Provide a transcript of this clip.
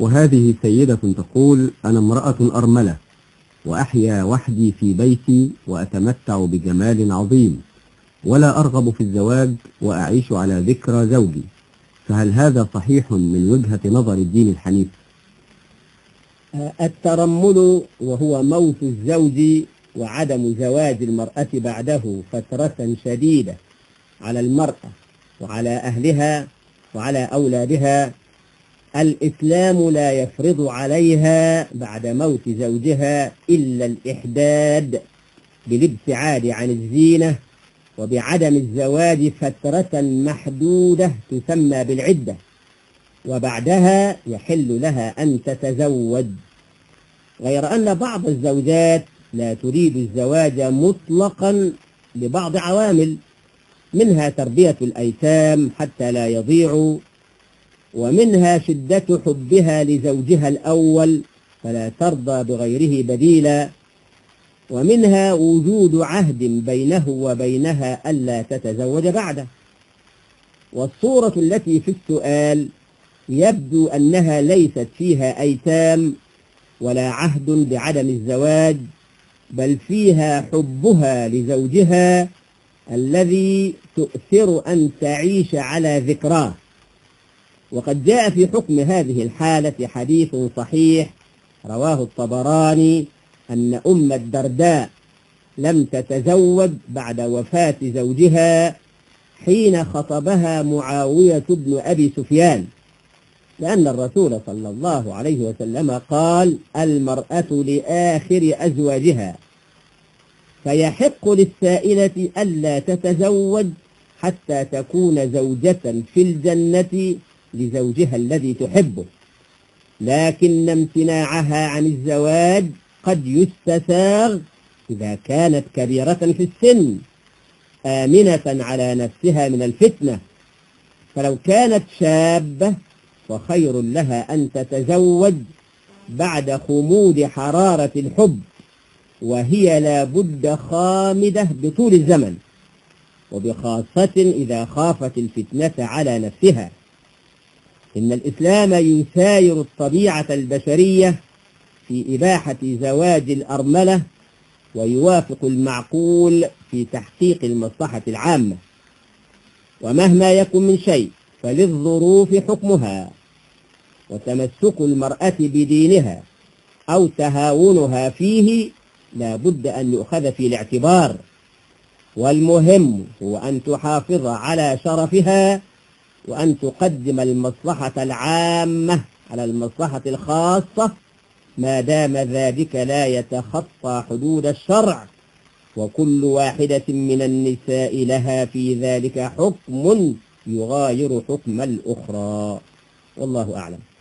وهذه سيدة تقول: أنا امرأة أرملة وأحيا وحدي في بيتي وأتمتع بجمال عظيم ولا أرغب في الزواج وأعيش على ذكرى زوجي، فهل هذا صحيح من وجهة نظر الدين الحنيف؟ الترمل وهو موت الزوج وعدم زواج المرأة بعده فترة شديدة على المرأة وعلى أهلها وعلى أولادها. الإسلام لا يفرض عليها بعد موت زوجها إلا الإحداد بالابتعاد عن الزينة وبعدم الزواج فترة محدودة تسمى بالعدة، وبعدها يحل لها أن تتزوج، غير أن بعض الزوجات لا تريد الزواج مطلقا لبعض عوامل، منها تربية الأيتام حتى لا يضيعوا، ومنها شدة حبها لزوجها الأول فلا ترضى بغيره بديلا، ومنها وجود عهد بينه وبينها ألا تتزوج بعده. والصورة التي في السؤال يبدو أنها ليست فيها أيتام ولا عهد بعدم الزواج، بل فيها حبها لزوجها الذي تؤثر أن تعيش على ذكراه. وقد جاء في حكم هذه الحالة حديث صحيح رواه الطبراني أن أم الدرداء لم تتزوج بعد وفاة زوجها حين خطبها معاوية بن أبي سفيان، لأن الرسول صلى الله عليه وسلم قال: المرأة لآخر أزواجها، فيحق للسائلة ألا تتزوج حتى تكون زوجة في الجنة لزوجها الذي تحبه، لكن امتناعها عن الزواج قد يستساغ إذا كانت كبيرة في السن آمنة على نفسها من الفتنة. فلو كانت شابة فخير لها أن تتزوج بعد خمود حرارة الحب، وهي لابد خامدة بطول الزمن، وبخاصة إذا خافت الفتنة على نفسها. إن الإسلام يساير الطبيعة البشرية في إباحة زواج الأرملة ويوافق المعقول في تحقيق المصلحة العامة، ومهما يكن من شيء فللظروف حكمها، وتمسك المرأة بدينها أو تهاونها فيه لا بد أن يؤخذ في الاعتبار، والمهم هو أن تحافظ على شرفها وأن تقدم المصلحة العامة على المصلحة الخاصة ما دام ذلك لا يتخطى حدود الشرع، وكل واحدة من النساء لها في ذلك حكم يغاير حكم الأخرى، والله أعلم.